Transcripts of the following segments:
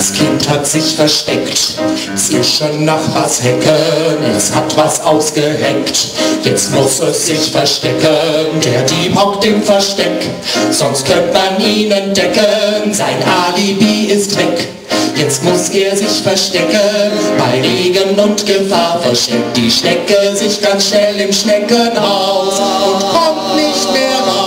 Das Kind hat sich versteckt zwischen Nachbarshecken, es hat was ausgeheckt, jetzt muss es sich verstecken. Der Dieb hockt im Versteck, sonst könnte man ihn entdecken. Sein Alibi ist weg, jetzt muss er sich verstecken. Bei Regen und Gefahr versteckt die Schnecke sich ganz schnell im Schneckenhaus und kommt nicht mehr raus.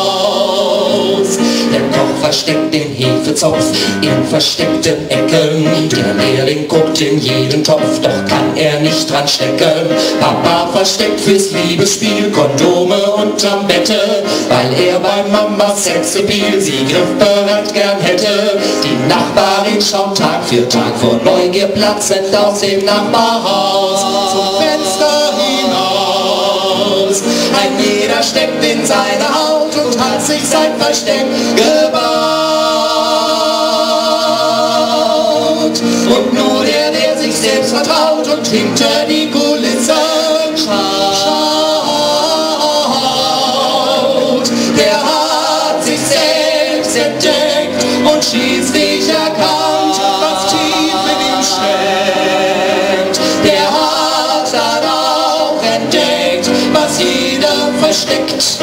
Der Koch versteckt den Hefezopf in versteckten Ecken. Der Lehrling guckt in jeden Topf, doch kann er nicht dran stecken. Papa versteckt fürs Liebesspiel Kondome unterm Bette, weil er bei Mamas Sexappeal sie griffbereit gern hätte. Die Nachbarin schaut Tag für Tag vor Neugier platzend aus dem Nachbarhaus zum Fenster hinaus. Ein jeder steckt in seine Haut und hat sich sein Versteck gebaut. Und nur der sich selbst vertraut und hinter die Kulissen schaut, der hat sich selbst entdeckt und schließlich erkannt, was tief in ihm steckt. Der hat dann auch entdeckt, was jeder versteckt.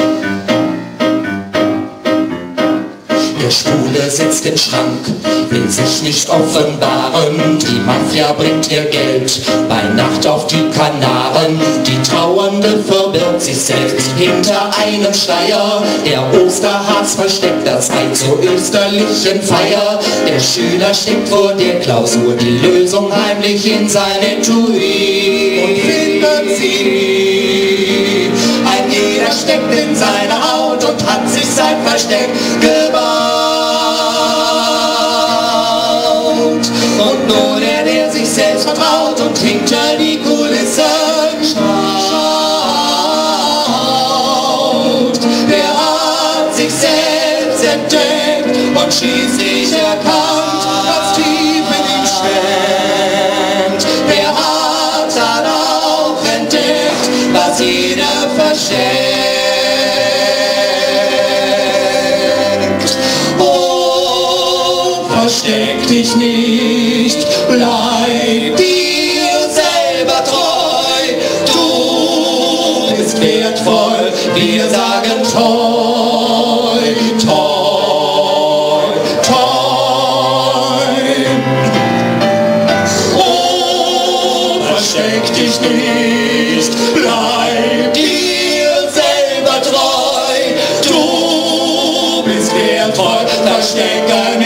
Der Schwule sitzt im Schrank, will sich nicht offenbaren. Die Mafia bringt ihr Geld bei Nacht auf die Kanaren. Die Trauernde verbirgt sich selbst hinter einem Schleier. Der Osterhas versteckt das Ei zur österlichen Feier. Der Schüler steckt vor der Klausur die Lösung heimlich in sein Etui und findet sie nie. Ein jeder steckt in seine Haut und hat sich sein Versteck gebaut. Und nur der sich selbst vertraut und hinter die Kulissen schaut, der hat sich selbst entdeckt und schließlich erkannt, was tief in ihm schwemmt. Der hat dann auch entdeckt, was jeder versteckt. Versteck dich nicht, bleib dir selber treu, du bist wertvoll, wir sagen toi, toi, toi. Oh, versteck dich nicht, bleib dir selber treu, du bist wertvoll, versteck dich nicht.